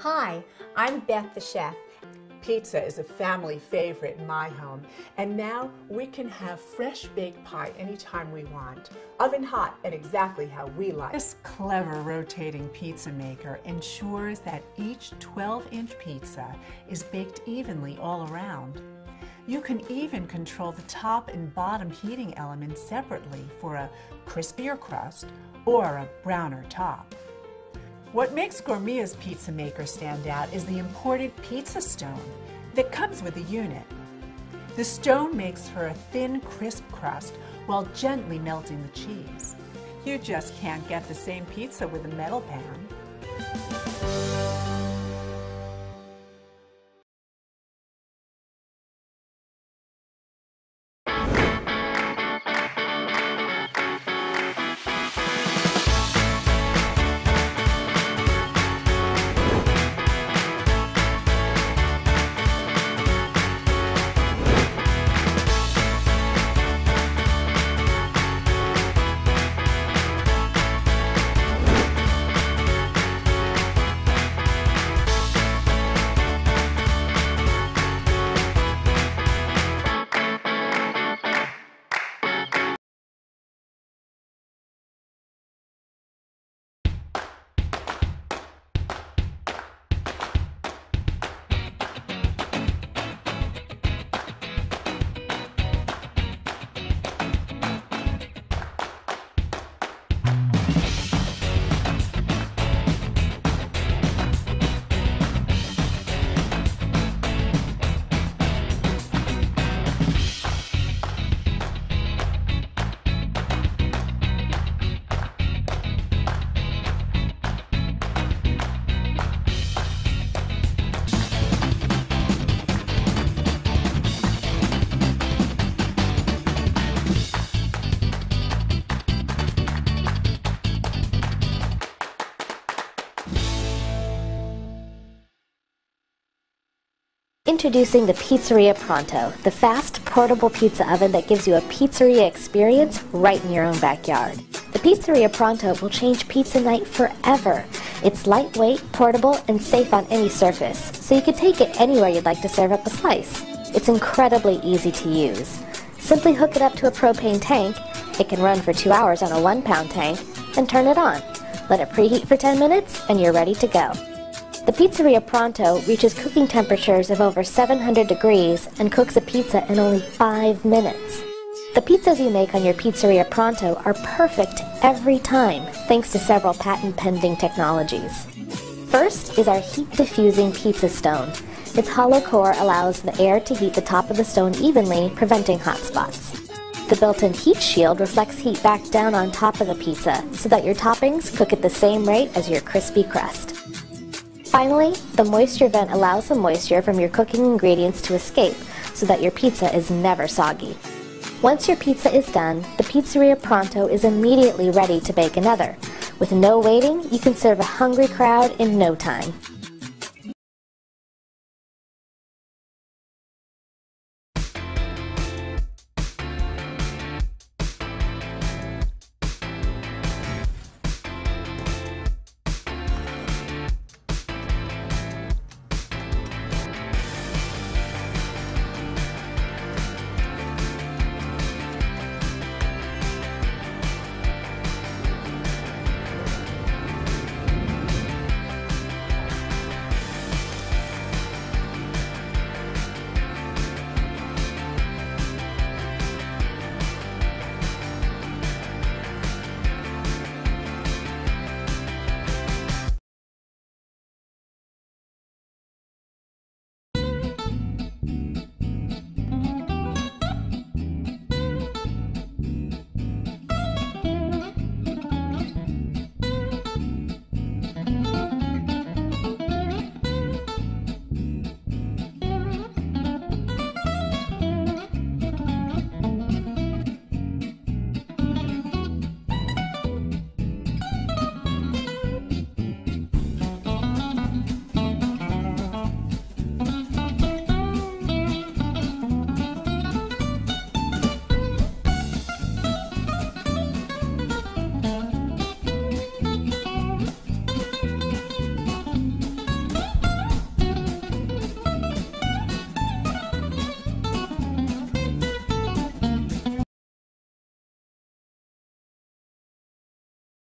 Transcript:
Hi, I'm Beth the chef. Pizza is a family favorite in my home, and now we can have fresh baked pie anytime we want, oven hot and exactly how we like. This clever rotating pizza maker ensures that each 12-inch pizza is baked evenly all around. You can even control the top and bottom heating elements separately for a crispier crust or a browner top. What makes Gourmia's pizza maker stand out is the imported pizza stone that comes with the unit. The stone makes for a thin, crisp crust while gently melting the cheese. You just can't get the same pizza with a metal pan. Introducing the Pizzeria Pronto, the fast, portable pizza oven that gives you a pizzeria experience right in your own backyard. The Pizzeria Pronto will change pizza night forever. It's lightweight, portable, and safe on any surface, so you can take it anywhere you'd like to serve up a slice. It's incredibly easy to use. Simply hook it up to a propane tank. It can run for 2 hours on a 1-pound tank, and turn it on. Let it preheat for 10 minutes, and you're ready to go. The Pizzeria Pronto reaches cooking temperatures of over 700 degrees and cooks a pizza in only 5 minutes. The pizzas you make on your Pizzeria Pronto are perfect every time, thanks to several patent-pending technologies. First is our heat-diffusing pizza stone. Its hollow core allows the air to heat the top of the stone evenly, preventing hot spots. The built-in heat shield reflects heat back down on top of the pizza, so that your toppings cook at the same rate as your crispy crust. Finally, the moisture vent allows the moisture from your cooking ingredients to escape so that your pizza is never soggy. Once your pizza is done, the Pizzeria Pronto is immediately ready to bake another. With no waiting, you can serve a hungry crowd in no time.